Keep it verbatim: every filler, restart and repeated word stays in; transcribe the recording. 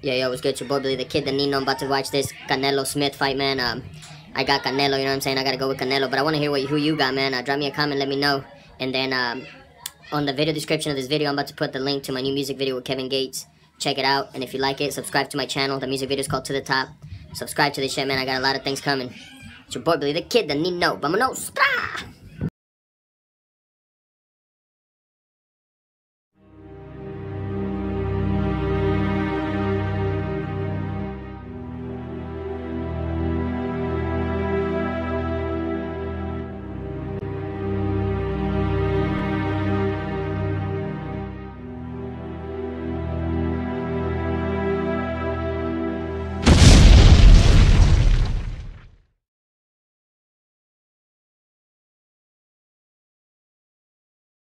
Yo, yo, what's good? It's your boy, BillyDhaKidd, the Nino. I'm about to watch this Canelo Smith fight, man. Um, I got Canelo, you know what I'm saying? I gotta go with Canelo, but I want to hear what, who you got, man. Uh, drop me a comment, let me know. And then um, on the video description of this video, I'm about to put the link to my new music video with Kevin Gates. Check it out, and if you like it, subscribe to my channel. The music video is called To The Top. Subscribe to this shit, man. I got a lot of things coming. It's your boy, BillyDhaKidd, the Nino. Vamonos!